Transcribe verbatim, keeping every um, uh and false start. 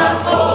the